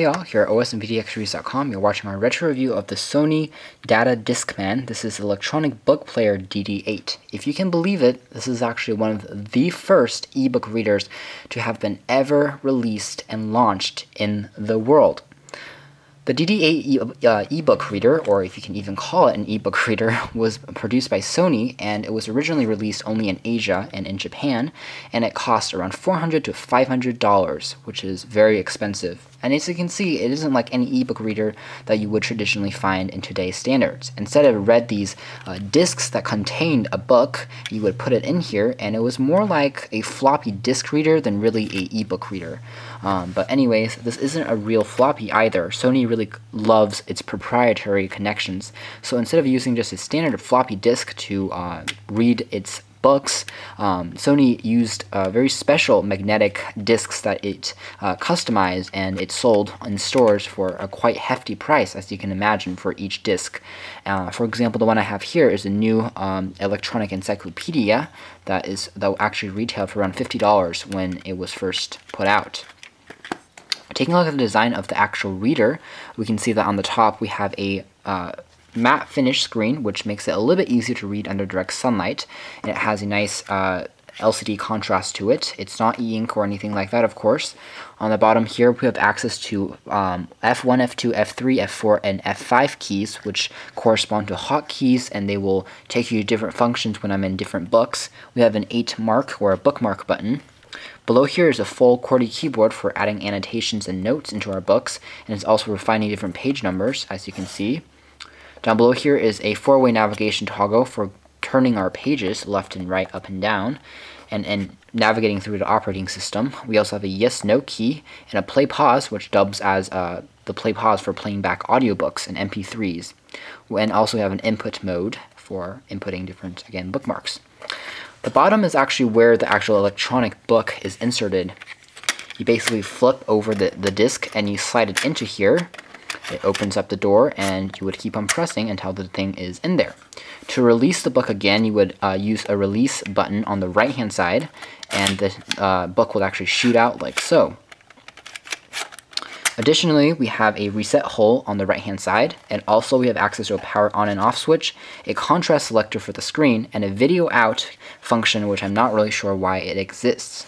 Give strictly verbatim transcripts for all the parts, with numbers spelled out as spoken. Hey all, here at O S and P D extra reviews dot com, you're watching my retro review of the Sony Data Discman. This is electronic book player D D eight. If you can believe it, this is actually one of the first ebook readers to have been ever released and launched in the world. The D D eight ebook reader, or if you can even call it an ebook reader, was produced by Sony, and it was originally released only in Asia and in Japan, and it cost around four hundred to five hundred dollars, which is very expensive. And as you can see, it isn't like any ebook reader that you would traditionally find in today's standards. Instead of read these uh, discs that contained a book, you would put it in here, and it was more like a floppy disc reader than really a ebook reader. Um, but anyways, this isn't a real floppy either. Sony really loves its proprietary connections. So instead of using just a standard floppy disk to uh, read its books, um, Sony used uh, very special magnetic discs that it uh, customized, and it sold in stores for a quite hefty price, as you can imagine, for each disc. Uh, for example, the one I have here is a new um, electronic encyclopedia that is that actually retailed for around fifty dollars when it was first put out. Taking a look at the design of the actual reader, we can see that on the top we have a uh, matte finish screen, which makes it a little bit easier to read under direct sunlight. And it has a nice uh, L C D contrast to it. It's not e-ink or anything like that, of course. On the bottom here, we have access to um, F one, F two, F three, F four, and F five keys, which correspond to hotkeys, and they will take you to different functions when I'm in different books. We have an eight mark or a bookmark button. Below here is a full QWERTY keyboard for adding annotations and notes into our books, and it's also refining different page numbers, as you can see. Down below here is a four-way navigation toggle for turning our pages left and right, up and down, and, and navigating through the operating system. We also have a yes-no key and a play-pause, which dubs as uh, the play-pause for playing back audiobooks and M P threes. And also we have an input mode for inputting different, again, bookmarks. The bottom is actually where the actual electronic book is inserted. You basically flip over the, the disc and you slide it into here. It opens up the door, and you would keep on pressing until the thing is in there. To release the book again, you would uh, use a release button on the right-hand side, and the uh, book will actually shoot out like so. Additionally, we have a reset hole on the right-hand side, and also we have access to a power on and off switch, a contrast selector for the screen, and a video out function, which I'm not really sure why it exists.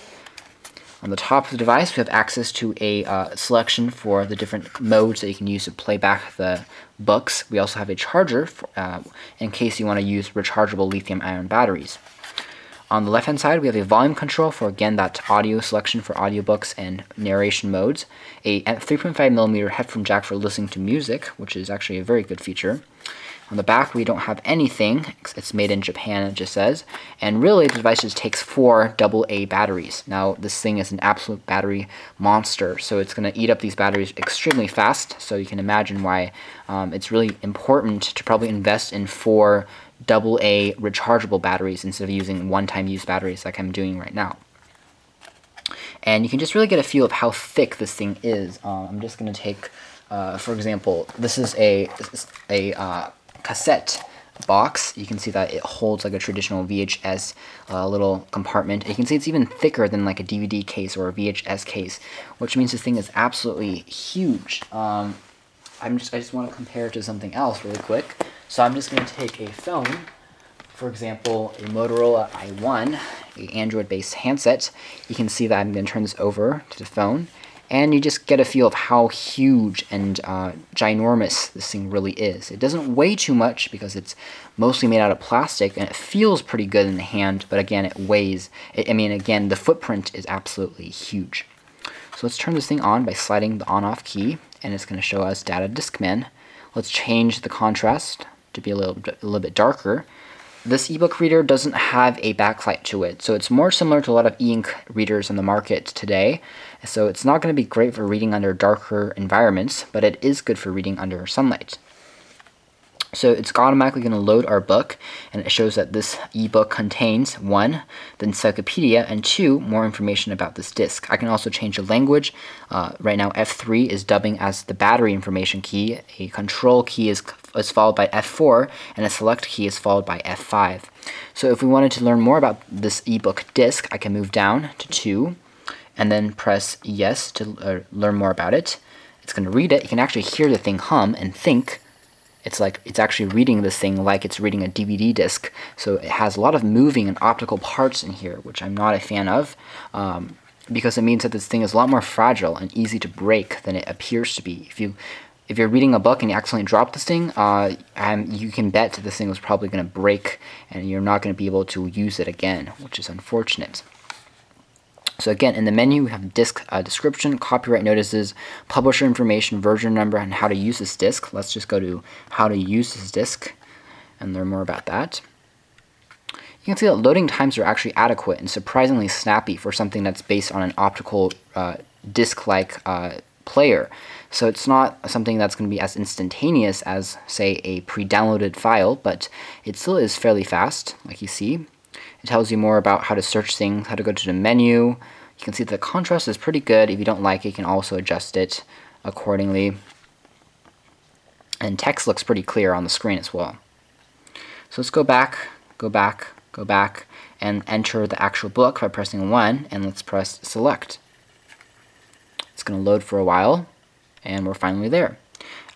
On the top of the device, we have access to a uh, selection for the different modes that you can use to play back the books. We also have a charger for, uh, in case you want to use rechargeable lithium-ion batteries. On the left-hand side, we have a volume control for, again, that audio selection for audiobooks and narration modes, a three point five millimeter headphone jack for listening to music, which is actually a very good feature. On the back, we don't have anything. It's made in Japan, it just says. And really, the device just takes four double A batteries. Now, this thing is an absolute battery monster, so it's going to eat up these batteries extremely fast, so you can imagine why um, it's really important to probably invest in four double A rechargeable batteries instead of using one-time use batteries like I'm doing right now. And you can just really get a feel of how thick this thing is. Um, I'm just going to take, uh, for example, this is a, a uh, cassette box. You can see that it holds like a traditional V H S uh, little compartment. You can see it's even thicker than like a D V D case or a V H S case, which means this thing is absolutely huge. Um, I'm just, I just want to compare it to something else really quick. So I'm just going to take a phone, for example, a Motorola i one, an Android-based handset. You can see that I'm going to turn this over to the phone, and you just get a feel of how huge and uh, ginormous this thing really is. It doesn't weigh too much because it's mostly made out of plastic, and it feels pretty good in the hand, but again, it weighs. I mean, again, the footprint is absolutely huge. So let's turn this thing on by sliding the on-off key, and it's going to show us Data Discman. Let's change the contrast to be a little, a little bit darker. This ebook reader doesn't have a backlight to it, so it's more similar to a lot of e-ink readers on the market today. So it's not going to be great for reading under darker environments, but it is good for reading under sunlight. So it's automatically going to load our book, and it shows that this ebook contains one, the encyclopedia, and two, more information about this disc. I can also change the language. Uh, right now, F three is dubbing as the battery information key. A control key is is followed by F four, and a select key is followed by F five. So if we wanted to learn more about this ebook disc, I can move down to two, and then press yes to uh, learn more about it. It's going to read it. You can actually hear the thing hum and think. It's like it's actually reading this thing like it's reading a D V D disc. So it has a lot of moving and optical parts in here, which I'm not a fan of, um, because it means that this thing is a lot more fragile and easy to break than it appears to be. If you if you're reading a book and you accidentally drop this thing, uh, and you can bet this thing was probably going to break, and you're not going to be able to use it again, which is unfortunate. So again, in the menu, we have disc uh, description, copyright notices, publisher information, version number, and how to use this disc. Let's just go to how to use this disc and learn more about that. You can see that loading times are actually adequate and surprisingly snappy for something that's based on an optical uh, disc-like uh, player. So it's not something that's going to be as instantaneous as, say, a pre-downloaded file, but it still is fairly fast, like you see. It tells you more about how to search things, how to go to the menu. You can see the contrast is pretty good. If you don't like it, you can also adjust it accordingly. And text looks pretty clear on the screen as well. So let's go back, go back, go back, and enter the actual book by pressing one, and let's press select. It's going to load for a while, and we're finally there.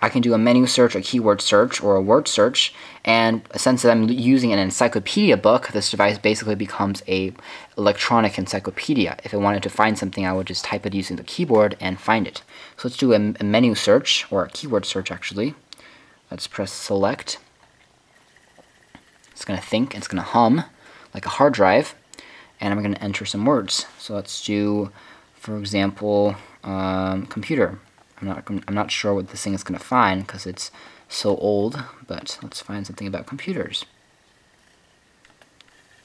I can do a menu search, a keyword search, or a word search, and since I'm using an encyclopedia book, this device basically becomes a electronic encyclopedia. If I wanted to find something, I would just type it using the keyboard and find it. So let's do a, a menu search, or a keyword search actually. Let's press select. It's going to think, it's going to hum, like a hard drive, and I'm going to enter some words. So let's do, for example, um, computer. I'm not, I'm not sure what this thing is going to find because it's so old, but let's find something about computers.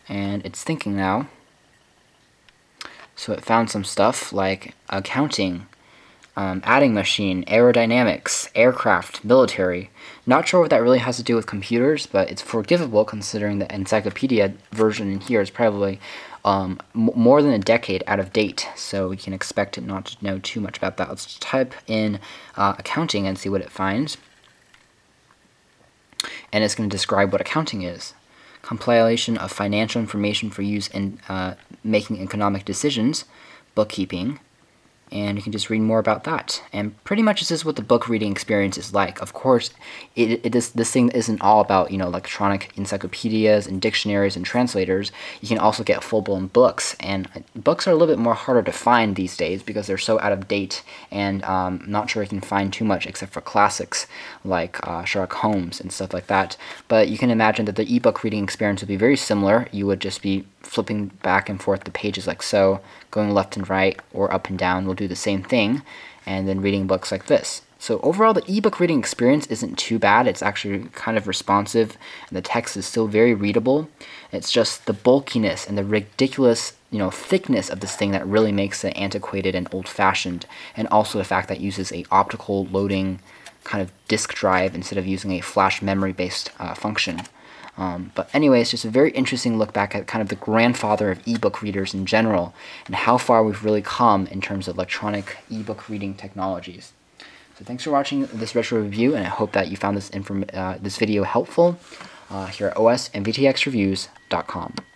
And it's thinking now. So it found some stuff like accounting, um, adding machine, aerodynamics, aircraft, military. Not sure what that really has to do with computers, but it's forgivable considering the encyclopedia version in here is probably Um, more than a decade out of date, so we can expect it not to know too much about that. Let's type in uh, accounting and see what it finds. And it's going to describe what accounting is. Compilation of financial information for use in uh, making economic decisions, bookkeeping, and you can just read more about that. And pretty much this is what the book reading experience is like. Of course, it, it is, this thing isn't all about, you know, electronic encyclopedias and dictionaries and translators. You can also get full-blown books, and books are a little bit more harder to find these days because they're so out of date, and um, not sure you can find too much except for classics like uh, Sherlock Holmes and stuff like that. But you can imagine that the ebook reading experience would be very similar. You would just be flipping back and forth the pages like so, going left and right or up and down. We'll do the same thing, and then reading books like this. So overall, the ebook reading experience isn't too bad. It's actually kind of responsive, and the text is still very readable. It's just the bulkiness and the ridiculous, you know, thickness of this thing that really makes it antiquated and old-fashioned, and also the fact that it uses a optical loading kind of disk drive instead of using a flash memory-based uh, function. Um, but anyway, it's just a very interesting look back at kind of the grandfather of ebook readers in general, and how far we've really come in terms of electronic ebook reading technologies. So thanks for watching this retro review, and I hope that you found this, inform uh, this video helpful uh, here at O S and V T X Reviews dot com.